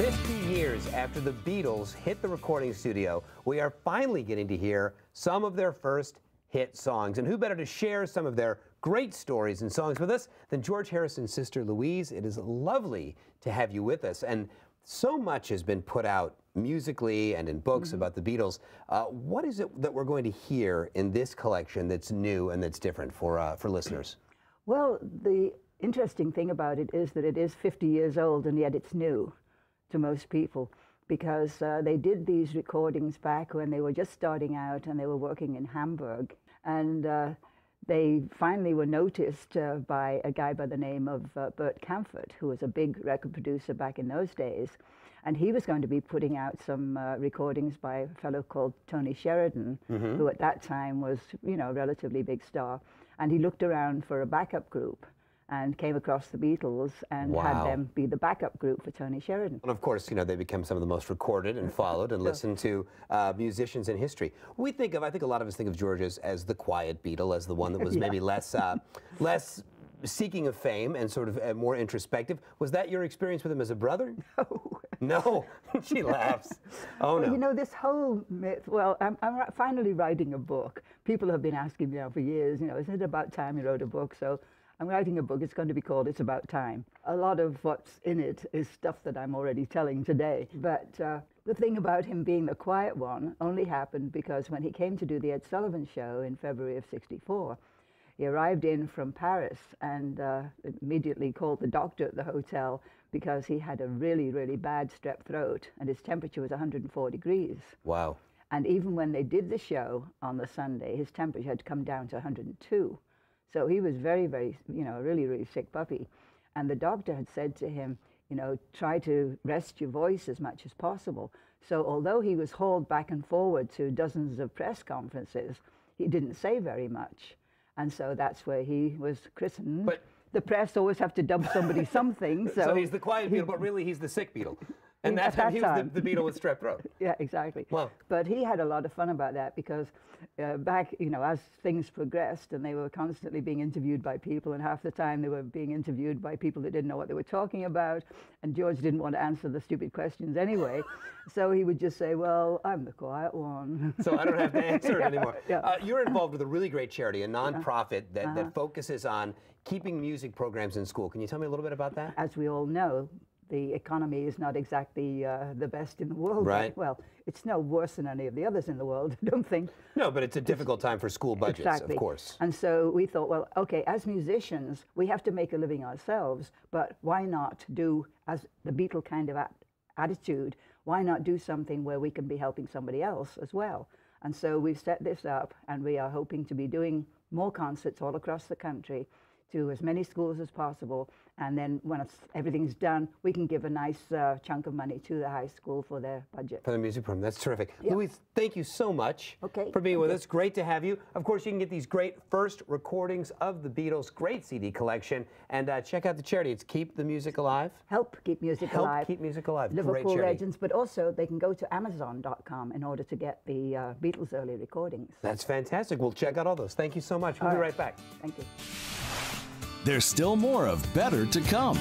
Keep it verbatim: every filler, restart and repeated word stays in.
fifty years after the Beatles hit the recording studio, we are finally getting to hear some of their first hit songs. And who better to share some of their great stories and songs with us than George Harrison's sister, Louise. It is lovely to have you with us. And so much has been put out musically and in books mm-hmm. about the Beatles. Uh, what is it that we're going to hear in this collection that's new and that's different for, uh, for listeners? Well, the interesting thing about it is that it is fifty years old, and yet it's new to most people, because uh, they did these recordings back when they were just starting out and they were working in Hamburg. And uh, they finally were noticed uh, by a guy by the name of uh, Bert Camfert, who was a big record producer back in those days. And he was going to be putting out some uh, recordings by a fellow called Tony Sheridan, mm-hmm. who at that time was, you know, a relatively big star. And he looked around for a backup group and came across the Beatles and wow. had them be the backup group for Tony Sheridan. And of course, you know, they become some of the most recorded and followed and listened to uh, musicians in history. We think of, I think a lot of us think of George as, as the quiet Beatle, as the one that was yeah. maybe less, uh, less seeking of fame and sort of uh, more introspective. Was that your experience with him as a brother? No. No, she laughs. Oh well, no. You know, this whole myth, well, I'm, I'm finally writing a book. People have been asking me now for years, you know, isn't it about time you wrote a book? So I'm writing a book. It's going to be called It's About Time. A lot of what's in it is stuff that I'm already telling today. But uh, the thing about him being the quiet one only happened because when he came to do the Ed Sullivan show in February of sixty-four, he arrived in from Paris and uh, immediately called the doctor at the hotel because he had a really, really bad strep throat and his temperature was one hundred four degrees. Wow. And even when they did the show on the Sunday, his temperature had come down to one hundred two. So he was very, very, you know, a really, really sick puppy. And the doctor had said to him, you know, try to rest your voice as much as possible. So although he was hauled back and forward to dozens of press conferences, he didn't say very much. And so that's where he was christened. But the press always have to dub somebody something. So, so he's the quiet Beatle, but really he's the sick Beatle. And that's that how he time. was the, the Beatle with strep throat. Yeah, exactly. Wow. But he had a lot of fun about that because uh, back, you know, as things progressed and they were constantly being interviewed by people, and half the time they were being interviewed by people that didn't know what they were talking about, and George didn't want to answer the stupid questions anyway. So he would just say, well, I'm the quiet one. So I don't have to answer yeah, it anymore. Yeah. Uh, you're involved with a really great charity, a nonprofit yeah. that, uh-huh. that focuses on keeping music programs in school. Can you tell me a little bit about that? As we all know, the economy is not exactly uh, the best in the world. Right. Well, it's no worse than any of the others in the world, I don't think. No, but it's a difficult time for school budgets, exactly. of course. And so we thought, well, okay, as musicians, we have to make a living ourselves, but why not do, as the Beatle kind of at attitude, why not do something where we can be helping somebody else as well? And so we've set this up, and we are hoping to be doing more concerts all across the country to as many schools as possible, and then when it's, everything's done, we can give a nice uh, chunk of money to the high school for their budget. For the music program, that's terrific. Yep. Louise, thank you so much okay. for being with us. Great to have you. Of course, you can get these great first recordings of the Beatles, great C D collection, and uh, check out the charity. It's Keep the Music Alive. Help Keep Music Help Alive. Help Keep Music Alive. Liverpool Legends, but also they can go to Amazon dot com in order to get the uh, Beatles early recordings. That's fantastic. We'll check out all those. Thank you so much. We'll all be right. right back. Thank you. There's still more of Better to come.